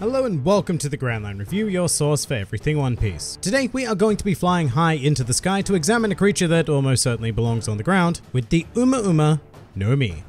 Hello and welcome to the Grand Line Review, your source for everything One Piece. Today we are going to be flying high into the sky to examine a creature that almost certainly belongs on the ground with the Uma Uma no Mi.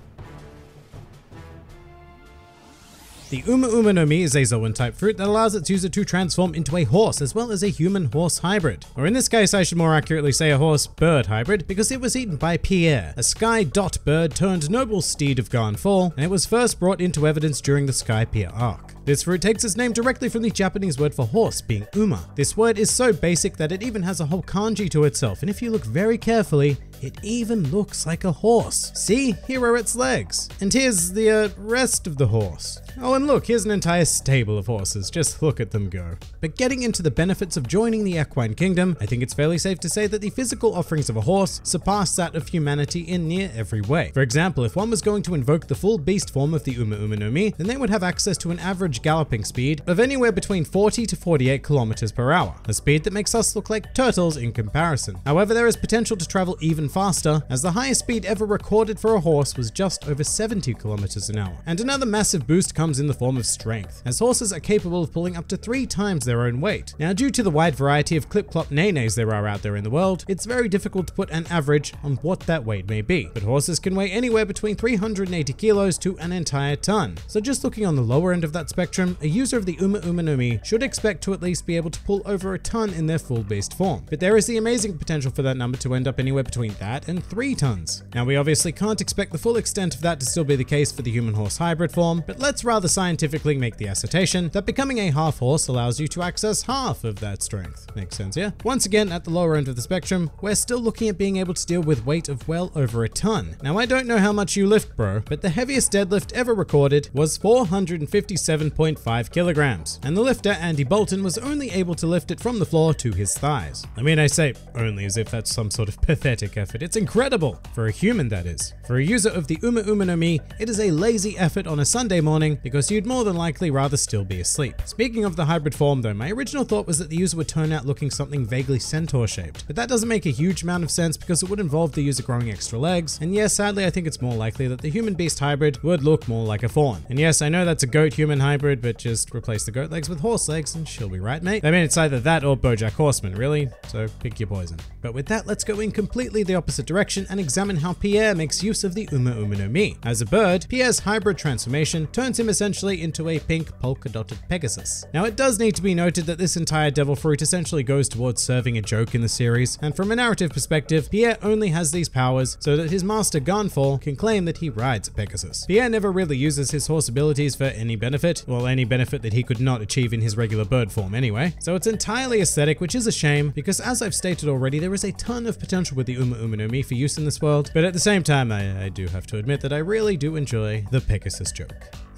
The Uma Uma no Mi is a Zoan type fruit that allows its user to transform into a horse as well as a human-horse hybrid. Or in this case I should more accurately say a horse-bird hybrid, because it was eaten by Pierre, a sky dot bird turned noble steed of Gan Fall, and it was first brought into evidence during the Sky Pier arc. This fruit takes its name directly from the Japanese word for horse being Uma. This word is so basic that it even has a whole kanji to itself, and if you look very carefully, it even looks like a horse. See, here are its legs. And here's the rest of the horse. Oh, and look, here's an entire stable of horses. Just look at them go. But getting into the benefits of joining the equine kingdom, I think it's fairly safe to say that the physical offerings of a horse surpass that of humanity in near every way. For example, if one was going to invoke the full beast form of the Uma Uma no Mi, then they would have access to an average galloping speed of anywhere between 40 to 48 kilometers per hour, a speed that makes us look like turtles in comparison. However, there is potential to travel even faster, as the highest speed ever recorded for a horse was just over 70 kilometers an hour. And another massive boost comes in the form of strength, as horses are capable of pulling up to 3 times their own weight. Now, due to the wide variety of clip-clop nays there are out there in the world, it's very difficult to put an average on what that weight may be, but horses can weigh anywhere between 380 kilos to an entire ton. So just looking on the lower end of that spectrum, a user of the Uma Uma no Mi should expect to at least be able to pull over a ton in their full beast form. But there is the amazing potential for that number to end up anywhere between that and 3 tons. Now, we obviously can't expect the full extent of that to still be the case for the human-horse hybrid form, but let's rather scientifically make the assertion that becoming a half horse allows you to access half of that strength. Makes sense, yeah? Once again, at the lower end of the spectrum, we're still looking at being able to deal with weight of well over a ton. Now, I don't know how much you lift, bro, but the heaviest deadlift ever recorded was 457.5 kilograms, and the lifter Andy Bolton was only able to lift it from the floor to his thighs. I mean, I say only as if that's some sort of pathetic effort. It's incredible for a human, that is. For a user of the Uma Uma no Mi, it is a lazy effort on a Sunday morning, because you'd more than likely rather still be asleep. Speaking of the hybrid form though, my original thought was that the user would turn out looking something vaguely centaur shaped, but that doesn't make a huge amount of sense because it would involve the user growing extra legs, and yes, sadly I think it's more likely that the human beast hybrid would look more like a fawn. And yes, I know that's a goat human hybrid, but just replace the goat legs with horse legs and she'll be right, mate. I mean, it's either that or Bojack Horseman, really, so pick your poison. But with that, let's go in completely the opposite direction and examine how Pierre makes use of the Uma Uma no Mi. As a bird, Pierre's hybrid transformation turns him essentially into a pink polka-dotted Pegasus. Now, it does need to be noted that this entire Devil Fruit essentially goes towards serving a joke in the series, and from a narrative perspective, Pierre only has these powers so that his master Gan Fall can claim that he rides a Pegasus. Pierre never really uses his horse abilities for any benefit, well, any benefit that he could not achieve in his regular bird form anyway. So it's entirely aesthetic, which is a shame, because as I've stated already, there is a ton of potential with the Uma Uma no Mi for use in this world, but at the same time, I do have to admit that I really do enjoy the Pegasus joke.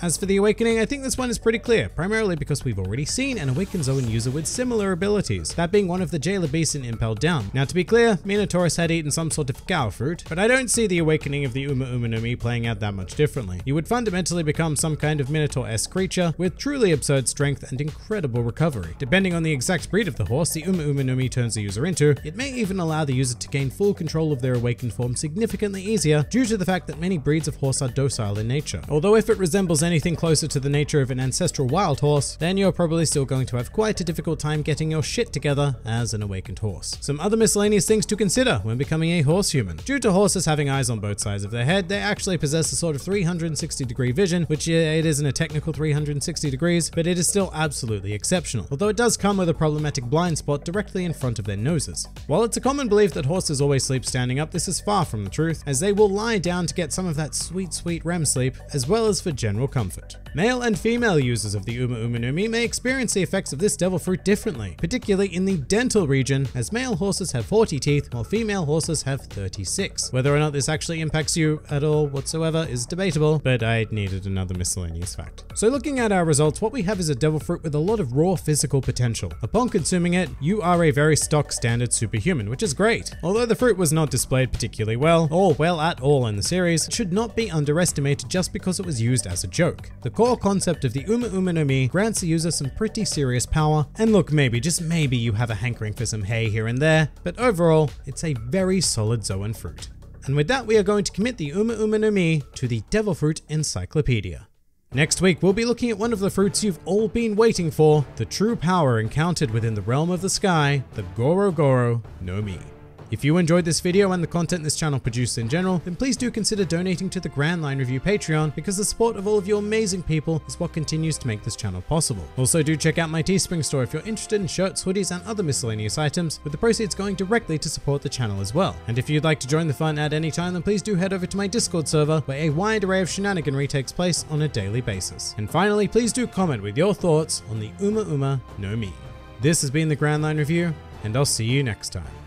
As for the Awakening, I think this one is pretty clear, primarily because we've already seen an Awakened Zoan user with similar abilities, that being one of the Jailer Beasts in Impel Down. Now, to be clear, Minotaurus had eaten some sort of cow fruit, but I don't see the Awakening of the Uma Uma no Mi playing out that much differently. You would fundamentally become some kind of Minotaur-esque creature with truly absurd strength and incredible recovery. Depending on the exact breed of the horse the Uma Uma no Mi turns the user into, it may even allow the user to gain full control of their Awakened form significantly easier, due to the fact that many breeds of horse are docile in nature. Although if it resembles anything closer to the nature of an ancestral wild horse, then you're probably still going to have quite a difficult time getting your shit together as an awakened horse. Some other miscellaneous things to consider when becoming a horse human. Due to horses having eyes on both sides of their head, they actually possess a sort of 360-degree vision, which it isn't a technical 360 degrees, but it is still absolutely exceptional, although it does come with a problematic blind spot directly in front of their noses. While it's a common belief that horses always sleep standing up, this is far from the truth, as they will lie down to get some of that sweet, sweet REM sleep, as well as for general comfort. Male and female users of the Uma Uma no Mi may experience the effects of this devil fruit differently, particularly in the dental region, as male horses have 40 teeth while female horses have 36. Whether or not this actually impacts you at all whatsoever is debatable, but I needed another miscellaneous fact. So looking at our results, what we have is a devil fruit with a lot of raw physical potential. Upon consuming it, you are a very stock standard superhuman, which is great. Although the fruit was not displayed particularly well, or well at all in the series, it should not be underestimated just because it was used as a joke. The core concept of the Uma Uma no Mi grants the user some pretty serious power, and look, maybe, just maybe, you have a hankering for some hay here and there, but overall, it's a very solid Zoan fruit. And with that, we are going to commit the Uma Uma no Mi to the Devil Fruit Encyclopedia. Next week, we'll be looking at one of the fruits you've all been waiting for, the true power encountered within the realm of the sky, the Goro Goro no Mi. If you enjoyed this video and the content this channel produces in general, then please do consider donating to the Grand Line Review Patreon, because the support of all of your amazing people is what continues to make this channel possible. Also, do check out my Teespring store if you're interested in shirts, hoodies, and other miscellaneous items, with the proceeds going directly to support the channel as well. And if you'd like to join the fun at any time, then please do head over to my Discord server, where a wide array of shenaniganry takes place on a daily basis. And finally, please do comment with your thoughts on the Uma Uma no Mi. This has been the Grand Line Review, and I'll see you next time.